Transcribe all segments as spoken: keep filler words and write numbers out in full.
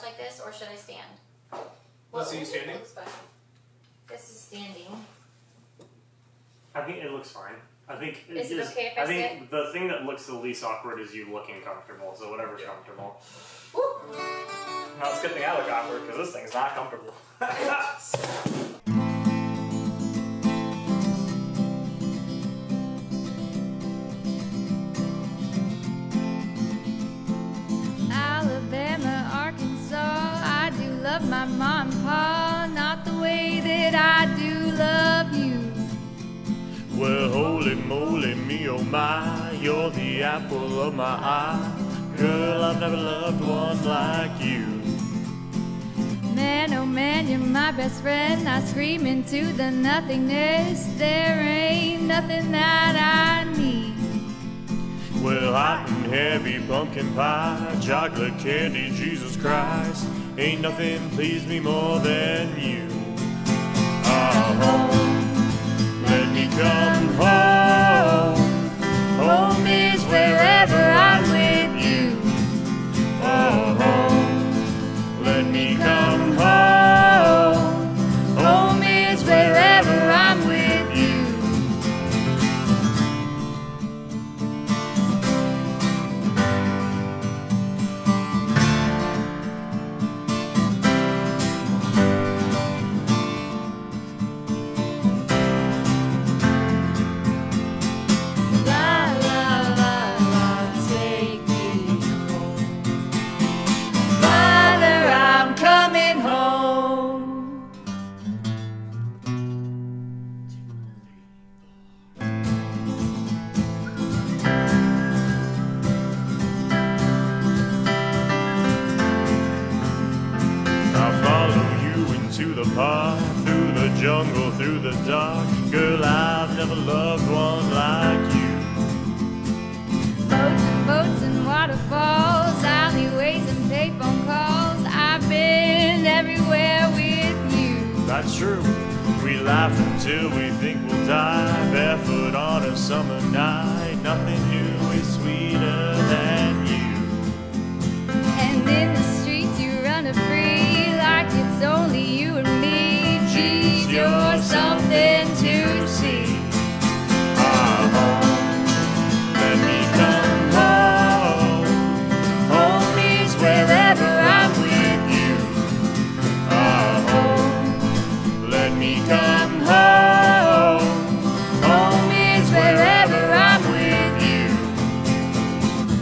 Like this, or should I stand? Let's see you standing. Looks fine. This is standing. I think it looks fine. I think it is. It is, okay if I, I think sit? The thing that looks the least awkward is you looking comfortable. So whatever's yeah. comfortable. Woo. Now it's a good thing I look awkward because this thing's not comfortable. My mom and pa, not the way that I do love you. Well, holy moly, me oh my, you're the apple of my eye. Girl, I've never loved one like you. Man, oh man, you're my best friend. I scream into the nothingness. There ain't nothing that I need. Well, hot and heavy pumpkin pie, chocolate candy, Jesus Christ. Ain't nothing pleased me more than you. Ah, home, let me come home. Home is wherever I'm with you. Oh, home, let me come home. Home is wherever I'm with you. Through the jungle, through the dark, girl, I've never loved one like you. Boats and boats and waterfalls, alleyways and payphone calls, I've been everywhere with you. That's true. We laugh until we think we'll die, barefoot on a summer night. Nothing new is sweeter than you. And in the streets you run a free, like it's only you and you're something to see. Ah, home, let me come home. Home is wherever I'm with you. Ah, home, let me come home. Home is wherever I'm with you.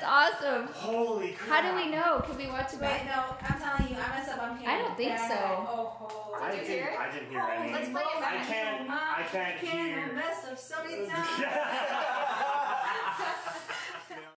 that's awesome. Holy crap. How do we know? Can we watch it back? Wait, no, I'm telling you, I messed up on camera. I don't think so. Oh, did I you didn't, hear it? I didn't hear oh, any. Let's play it back. I can't, I can't hear. Mess up so many times.